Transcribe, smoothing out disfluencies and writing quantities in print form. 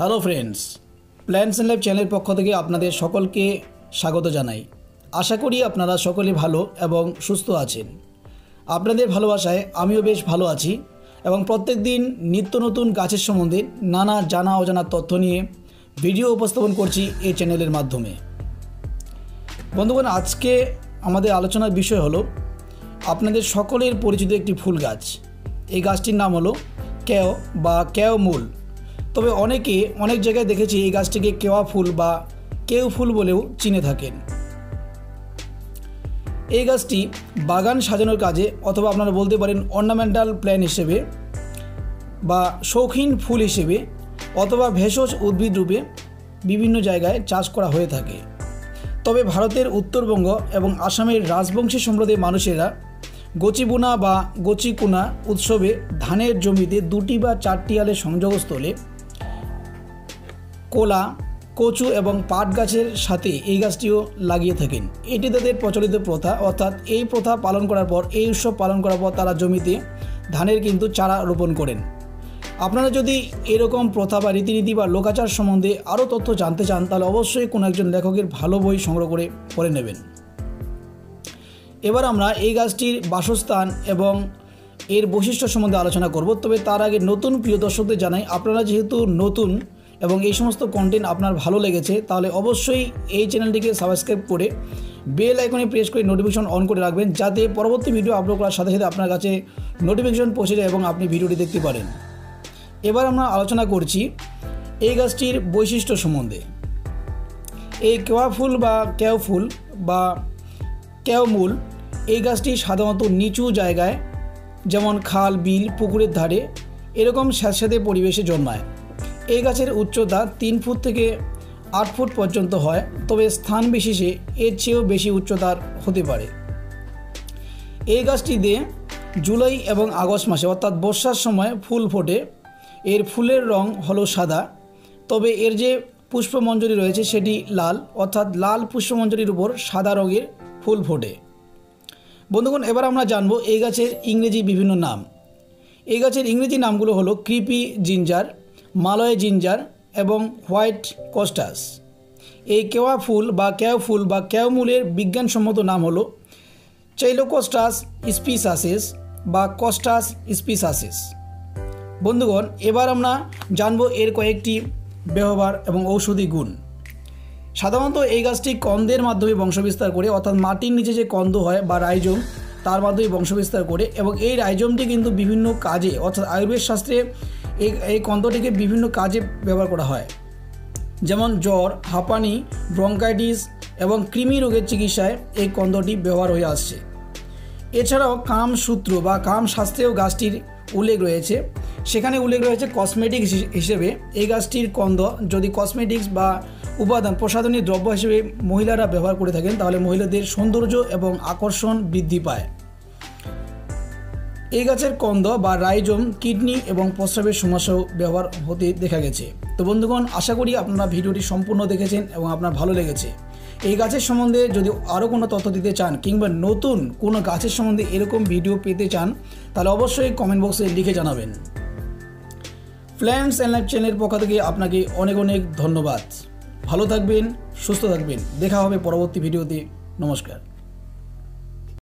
Hello friends, plants and life channel पक्ष थेके आपनादेर सकलके स्वागत जानाई। आशा करी आपनारा सकलेई भालो एबं सुस्थ आछेन। आपनादेर भालोबासाय आमिओ बेश भालो आछि एबं प्रत्येक दिन नित्य नतून गाछेर सम्बन्धे नाना जाना अजाना तथ्य निये भिडियो उपस्थापन करछि एई चैनेलेर माध्यमे। बंधुगण, आजके आमादेर आलोचनार विषय हलो आपनादेर सकलेर परिचित एकटी फुल गाछ। एई गाछटिर नाम हलो केओ बा केओ मूल। तब अनेके अनेक जगह देखे ये गाछटिके केवा फुल बा केउ फुल बोलेओ चिने थाकेन। ये गाछटी बागान सजानोर काजे अथवा आपनारा बोलते पारेन अर्नामेंटाल प्लान हिसेबे बा शौखीन फुल हिसेबे अथवा भेषज उद्भिद रूपे विभिन्न जायगाय चाष करा होये थाके। तबे भारतेर उत्तरबंग एबं आसामेर राजवंशी सम्प्रदायेर मानुषेरा गोचिबुना बा गोचिकुना उत्सवे धानेर जमीते दुटी बा चारटी आले संयोगस्थले कोला कचु एवं पाट गाछेर साथे एई गाछटिओ लागिए थाकेन। एटी तादेर प्रचलित प्रथा, अर्थात एई प्रथा पालन करार पर एई उत्सव पालन करार पर तारा जमीते धानेर किन्तु चारा रोपण करेन। आपनारा जदि एरकम प्रथा बा रीतिनीति बा लोकाचार सम्बन्धे आरो तथ्य जानते चान ताहले अवश्यई कोनो एकजन लेखकेर भालो बोई संग्रह करे पड़े नेबेन। एबार आमरा एई गाछटिर बासस्थान एवं एर वैशिष्ट्य सम्बन्धे आलोचना करब। तबे तार आगे नतून प्रिय दर्शकदेर जानाई, आपनारा जेहेतु नतून एबं एई समस्त कन्टेंट आपनार भालो लेगेछे ताहले अवश्यई एई चैनलटिके सबस्क्राइब करे बेल आइकने प्रेस करे नोटिफिकेशन अन करे राखबेन, जाते परवर्ती भिडियो आपलोड करार साथे साथे आपनार काछे नोटिफिकेशन पौंछे जाय एबं आपनि भिडियोटी देखते पारेन। एबार आमरा आलोचना करछि एई गाछटिर वैशिष्ट्य सम्बन्धे। एई केवा फुल बा केओ फुल बा केओ मूल एई गाछटी साधारणत नीचू जायगाय जेमन खाल बिल पुकुरेर धारे एरकम स्याঁतस्যাঁতে परिवेशे जन्माय। এই গাছের উচ্চতা ৩ ফুট থেকে ৮ ফুট পর্যন্ত হয়, তবে স্থান বিশেষে এর চেয়েও বেশি উচ্চতার হতে পারে। এই গাছটিতে জুলাই এবং আগস্ট মাসে অর্থাৎ বর্ষার সময় ফুল ফোটে। এর ফুলের রং হলো সাদা, তবে এর যে পুষ্পমঞ্জরি রয়েছে সেটি লাল, অর্থাৎ লাল পুষ্পমঞ্জরির উপর সাদা রঙের ফুল ফোটে। বন্ধুগণ, এবার আমরা জানব এই গাছের ইংরেজি বিভিন্ন নাম। এই গাছের ইংরেজি নামগুলো হলো ক্রিপি জিঞ্জার, मालय जिंजार एवं ह्वाइट कस्टास। ये केवा फुल बा केओ फुल बा केओ मूलेर विज्ञानसम्मत नाम हलो चाइलोकस्टास स्पिसासेस बा कस्टास स्पिसासेस। बंधुगण, एबार आमरा जानबो एर कयेकटी व्यवहार एवं औषधि गुण। साधारणतो एई गाछटी कंदेर माध्यमे वंशविस्तार करे, अर्थात माटिर नीचे जे कंद हय बा राइजोम तार माध्यमे वंशविस्तार करे एबं एई राइजोमटी किन्तु विभिन्न काजे अर्थात आयुर्वेद शास्त्रे এই কন্দটিকে বিভিন্ন কাজে ব্যবহার করা হয়, যেমন জ্বর, হাঁপানি, ব্রঙ্কাইটিস এবং কৃমি রোগের চিকিৎসায় এই কন্দটি ব্যবহার হয়ে আসছে। এছাড়াও কামসূত্র বা কামশাস্ত্রেও গাছটির উল্লেখ রয়েছে। সেখানে উল্লেখ রয়েছে কসমেটিক্স হিসেবে এই গাছটির কন্দ যদি কসমেটিক্স বা উপাদান প্রসাধনী দ্রব্য হিসেবে মহিলারা ব্যবহার করে থাকেন তাহলে মহিলাদের সৌন্দর্য এবং আকর্ষণ বৃদ্ধি পায়। এই গাছের কন্দ বা রাইজোম কিডনি এবং প্রস্রাবের সমস্যা ব্যবহার হতে দেখা গেছে। তো বন্ধুগণ, আশা করি আপনারা ভিডিওটি সম্পূর্ণ দেখেছেন এবং আপনার ভালো লেগেছে। এই গাছের সম্বন্ধে যদি আরও কোনো তথ্য দিতে চান কিংবা নতুন কোনো গাছের সম্বন্ধে এরকম ভিডিও পেতে চান তাহলে অবশ্যই কমেন্ট বক্সে লিখে জানাবেন। প্ল্যান্টস অ্যান্ড লাইফ চ্যানেলের পক্ষ থেকে আপনাকে অনেক অনেক ধন্যবাদ। ভালো থাকবেন, সুস্থ থাকবেন। দেখা হবে পরবর্তী ভিডিওতে। নমস্কার।